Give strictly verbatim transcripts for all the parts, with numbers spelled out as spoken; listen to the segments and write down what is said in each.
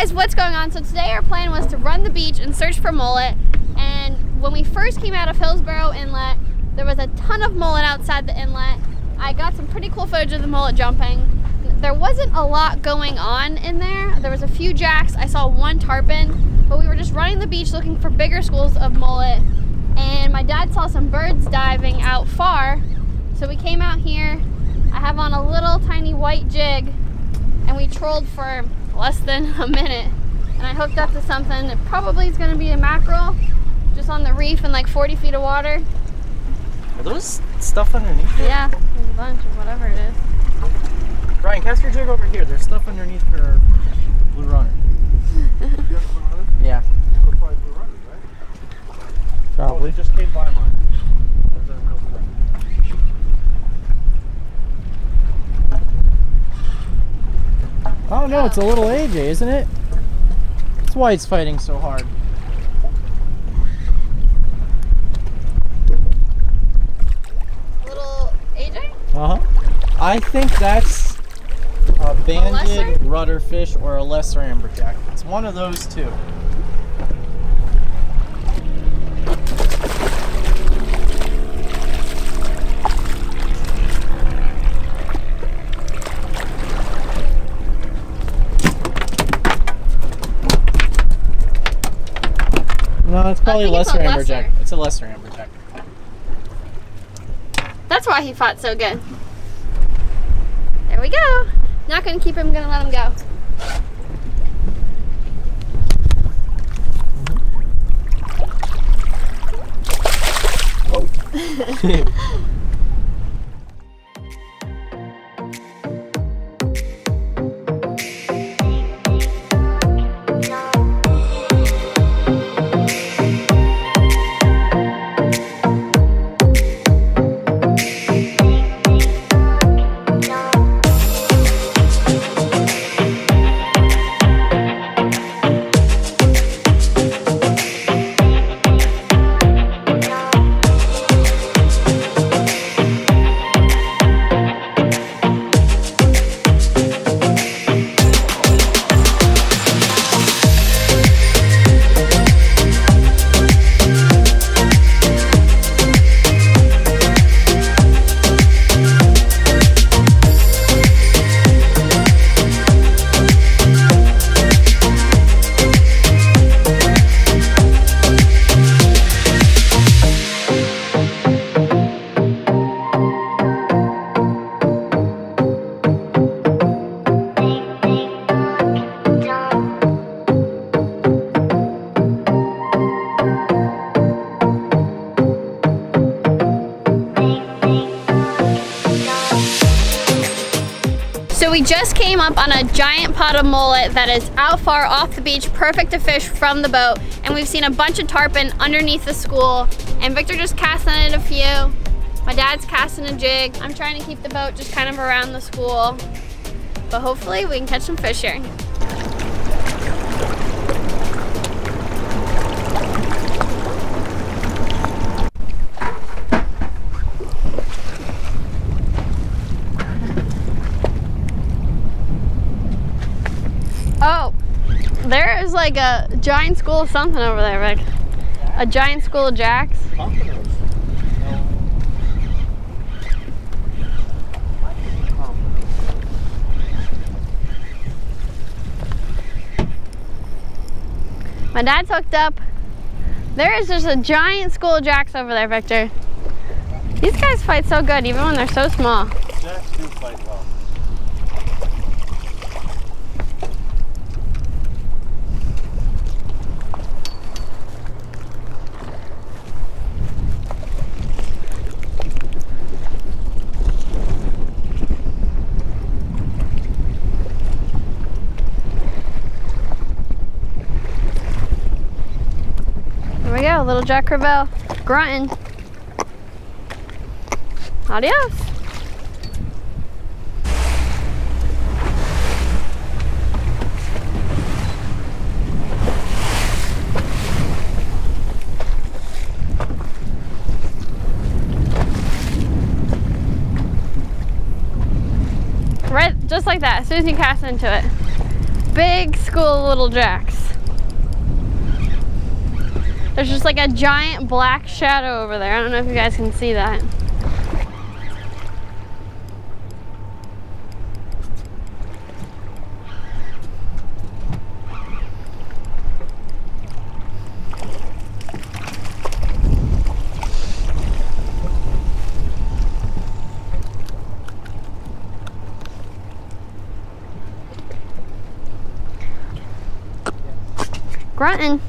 guys, what's going on? So today our plan was to run the beach and search for mullet. And when we first came out of Hillsboro Inlet, there was a ton of mullet outside the inlet. I got some pretty cool footage of the mullet jumping. There wasn't a lot going on in there. There was a few jacks. I saw one tarpon, but we were just running the beach looking for bigger schools of mullet. And my dad saw some birds diving out far. So we came out here. I have on a little tiny white jig and we trolled for less than a minute. And I hooked up to something. It probably is gonna be a mackerel just on the reef in like forty feet of water. Are those stuff underneath there? Yeah, there's a bunch of whatever it is. Brian, cast your jig over here. There's stuff underneath her blue runner. You have a blue runner? Yeah. You have a blue runner, right? Probably. Oh, they just came by mine. That's a real thing. Oh no, it's a little A J, isn't it? That's why it's fighting so hard. Uh-huh. I think that's a banded rudderfish or a lesser amberjack. It's one of those two. No, it's probably a lesser amberjack. It's a lesser amberjack. That's why he fought so good. There we go. Not gonna keep him, gonna let him go. Oh. So we just came up on a giant pod of mullet that is out far off the beach, perfect to fish from the boat. And we've seen a bunch of tarpon underneath the school. And Victor just cast netted a few. My dad's casting a jig. I'm trying to keep the boat just kind of around the school. But hopefully we can catch some fish here. There is like a giant school of something over there, Rick. A giant school of jacks. My dad's hooked up. There is just a giant school of jacks over there, Victor. These guys fight so good, even when they're so small. Jacks do fight well. Yeah, little Jack Crevalle grunting. Adios. Right, just like that, as soon as you cast into it. big school of little jacks. There's just like a giant black shadow over there. I don't know if you guys can see that. Grunting.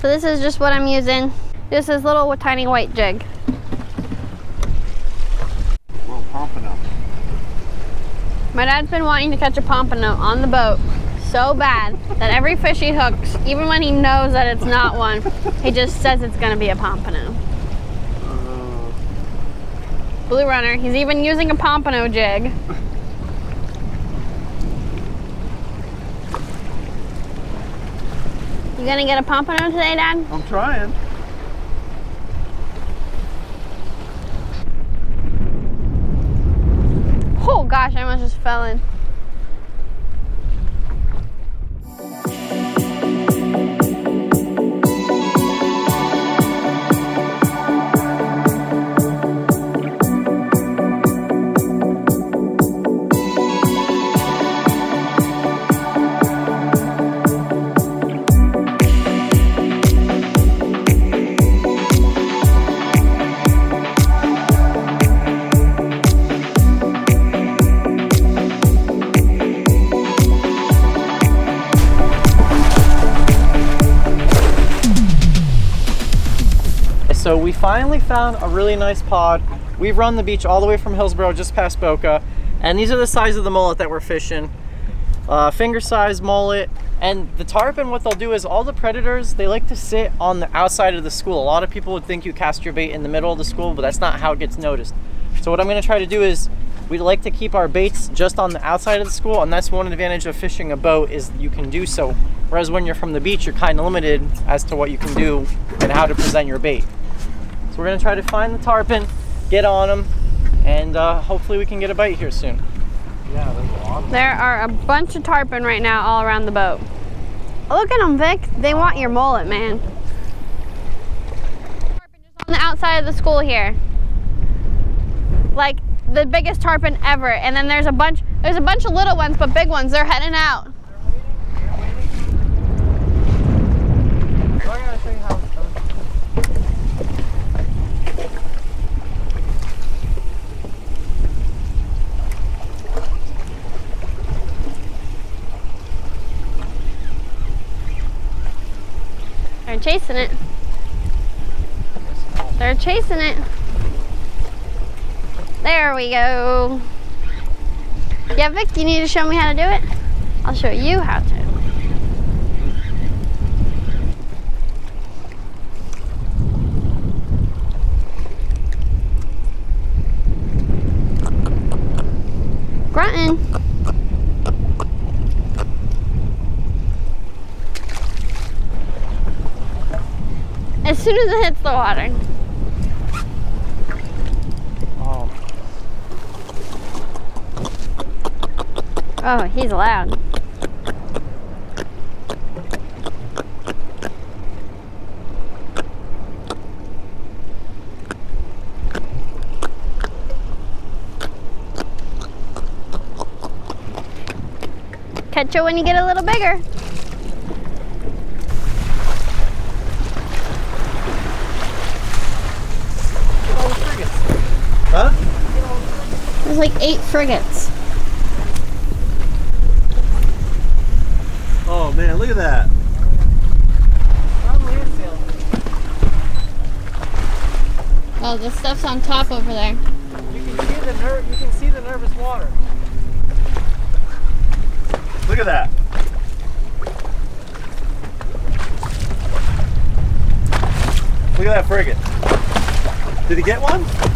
So this is just what I'm using. This is little tiny white jig. Little pompano. My dad's been wanting to catch a pompano on the boat so bad that every fish he hooks, even when he knows that it's not one, he just says it's gonna be a pompano. Blue runner. He's even using a pompano jig. You gonna get a pompano today, Dad? I'm trying. Oh gosh, I almost just fell in. So we finally found a really nice pod. We've run the beach all the way from Hillsboro, just past Boca, and these are the size of the mullet that we're fishing. Uh, finger size mullet. And the tarpon, what they'll do is all the predators, they like to sit on the outside of the school. A lot of people would think you cast your bait in the middle of the school, but that's not how it gets noticed. So what I'm gonna try to do is, we like to keep our baits just on the outside of the school, and that's one advantage of fishing a boat is you can do so. Whereas when you're from the beach, you're kind of limited as to what you can do and how to present your bait. So we're gonna try to find the tarpon, get on them, and uh, hopefully we can get a bite here soon. Yeah, those are awesome. There are a bunch of tarpon right now all around the boat. Oh, look at them, Vic. They want your mullet, man. Tarpon just on the outside of the school here. Like the biggest tarpon ever. And then there's a bunch, there's a bunch of little ones, but big ones. They're heading out. They're waiting. They're waiting. So I gotta show you how it's done. They're chasing it. They're chasing it. There we go. Yeah, Vic, you need to show me how to do it? I'll show you how to. Grunting. As soon as it hits the water. Oh, oh he's loud. Catch it when you get a little bigger. Huh? There's like eight frigates. Oh man, look at that. Oh, the stuff's on top over there. You can see the ner- you can see the nervous water. Look at that. Look at that frigate. Did he get one?